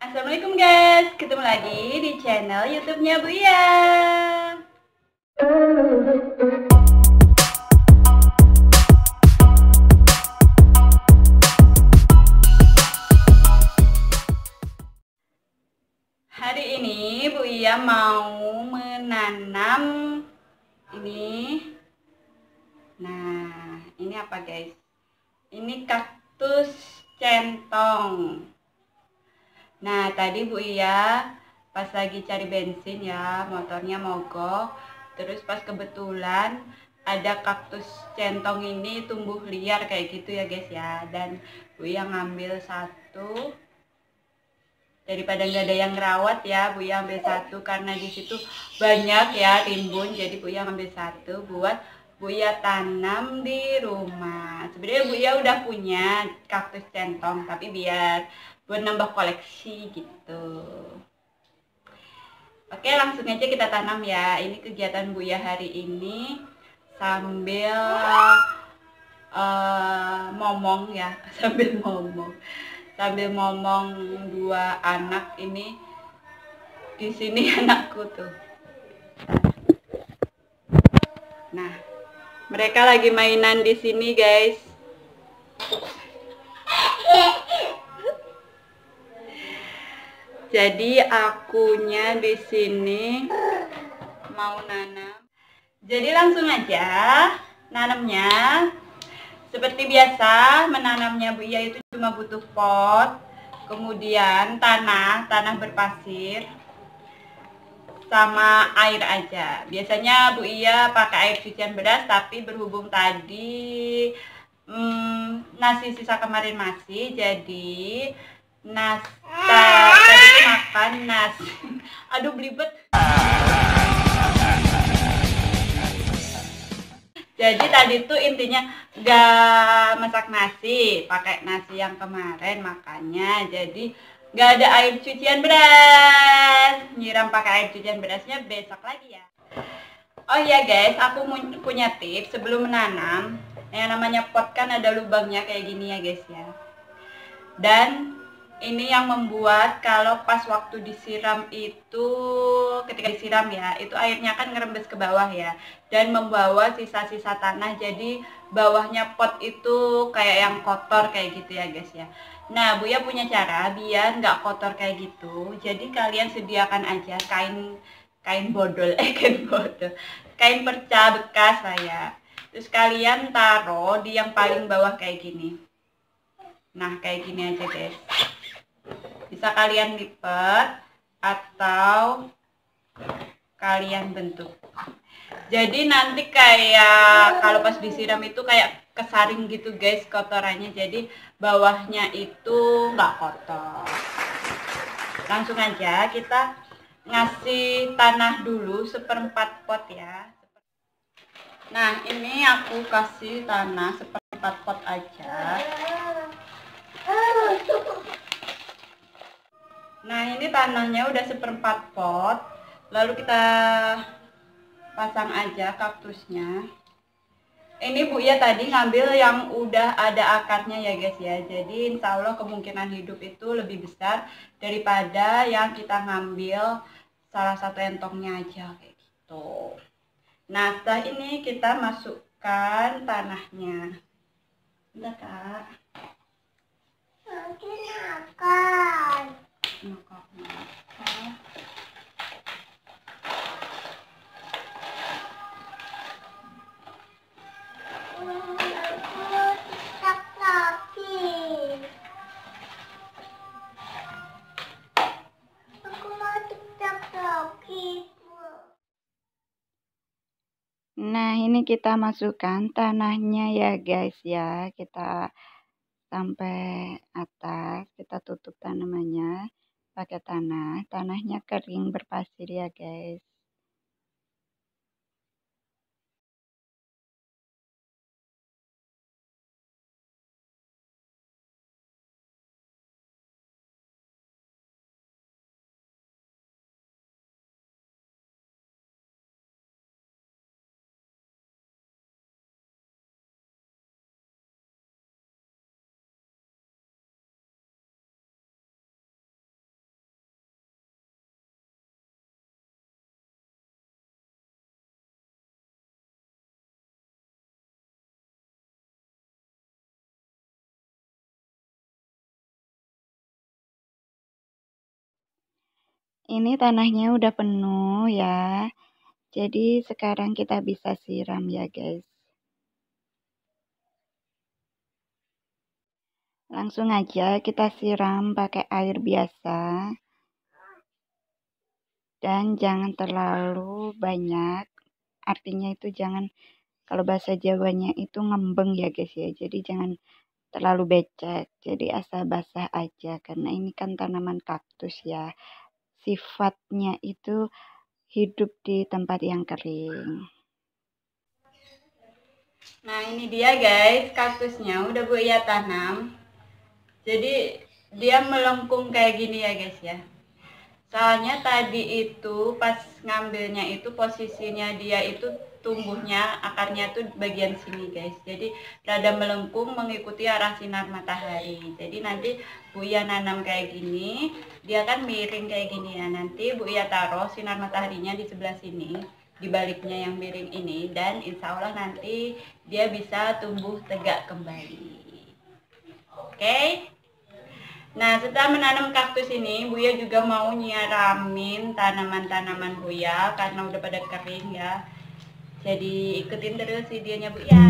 Assalamualaikum guys, ketemu lagi di channel YouTube-nya Bu Iya. Hari ini Bu Iya mau menanam ini. Nah, ini apa guys? Ini kaktus centong. Nah, tadi Bu Iya pas lagi cari bensin ya, motornya mogok. Terus pas kebetulan ada kaktus centong ini tumbuh liar kayak gitu ya guys ya. Dan Bu Iya ngambil satu. Daripada nggak ada yang ngerawat ya, Bu Iya ambil satu. Karena disitu banyak ya timbun, jadi Bu Iya ambil satu buat Bu Iya tanam di rumah. Sebenarnya Bu Iya udah punya kaktus centong, tapi biar buat nambah koleksi gitu. Oke, langsung aja kita tanam ya. Ini kegiatan Bu Iya hari ini sambil momong ya, sambil momong dua anak ini. Di sini anakku tuh. Nah, mereka lagi mainan di sini, guys. Jadi akunya di sini mau nanam. Jadi langsung aja nanamnya. Seperti biasa, menanamnya Bu Iya itu cuma butuh pot, kemudian tanah berpasir, sama air aja. Biasanya Bu Iya pakai air cucian beras, tapi berhubung tadi nasi sisa kemarin masih, jadi tadi makan nasi. Aduh, belibet. Jadi tadi tuh intinya gak masak nasi, pakai nasi yang kemarin makannya. Jadi gak ada air cucian beras, nyiram pakai air cucian berasnya besok lagi ya. Oh iya guys, aku punya tips sebelum menanam. Yang namanya pot kan ada lubangnya kayak gini ya guys ya. Dan ini yang membuat kalau pas waktu disiram itu, ketika disiram ya, itu airnya kan ngerembes ke bawah ya, dan membawa sisa-sisa tanah. Jadi bawahnya pot itu kayak yang kotor kayak gitu ya guys ya. Nah, Bu Iya punya cara biar nggak kotor kayak gitu. Jadi kalian sediakan aja kain perca bekas lah ya. Terus kalian taruh di yang paling bawah kayak gini. Nah, kayak gini aja guys. Bisa kalian lipat atau kalian bentuk. Jadi nanti kayak kalau pas disiram itu kayak kesaring gitu guys kotorannya, jadi bawahnya itu nggak kotor. Langsung aja kita ngasih tanah dulu 1/4 pot ya. Nah, ini aku kasih tanah 1/4 pot aja. Nah, ini tanahnya udah 1/4 pot, lalu kita pasang aja kaktusnya. Ini Bu Iya tadi ngambil yang udah ada akarnya ya guys ya. Jadi insya Allah kemungkinan hidup itu lebih besar daripada yang kita ngambil salah satu entongnya aja kayak gitu. Nah, setelah ini kita masukkan tanahnya. Bentar Kak. Mungkin akan. Nah, ini kita masukkan tanahnya ya guys ya. Kita sampai atas, kita tutup tanamannya pakai tanah. Tanahnya kering berpasir ya guys. Ini tanahnya udah penuh ya. Jadi sekarang kita bisa siram ya guys. Langsung aja kita siram pakai air biasa. Dan jangan terlalu banyak. Artinya itu jangan, kalau bahasa Jawanya itu ngembeng ya guys ya. Jadi jangan terlalu becek. Jadi asal basah aja. Karena ini kan tanaman kaktus ya. Sifatnya itu hidup di tempat yang kering. Nah ini dia guys kaktusnya udah Bu Iya tanam. Jadi dia melengkung kayak gini ya guys ya. Soalnya tadi itu pas ngambilnya itu posisinya dia itu tumbuhnya akarnya tuh bagian sini guys. Jadi rada melengkung mengikuti arah sinar matahari. Jadi nanti Bu Iya nanam kayak gini, dia kan miring kayak gini ya. Nanti Bu Iya taruh sinar mataharinya di sebelah sini, di baliknya yang miring ini, dan insya Allah nanti dia bisa tumbuh tegak kembali. Oke. Nah setelah menanam kaktus ini, Bu Iya juga mau nyiramin tanaman-tanaman Bu Iya karena udah pada kering ya. Jadi ikutin terus videonya Bu Iya.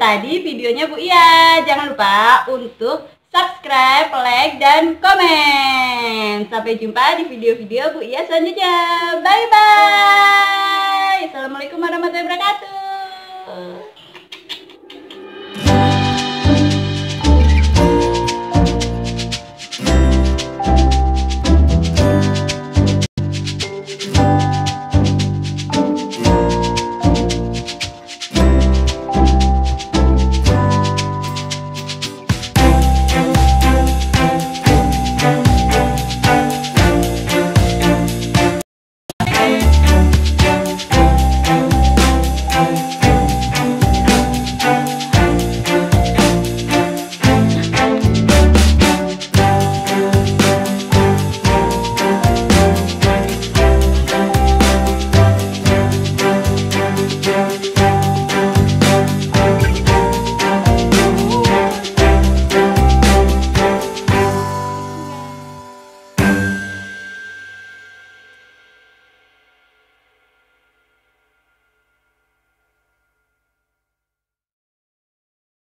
Tadi videonya Bu Iya. Jangan lupa untuk subscribe, like, dan komen. Sampai jumpa di video-video Bu Iya selanjutnya. Bye-bye. Assalamualaikum warahmatullahi wabarakatuh.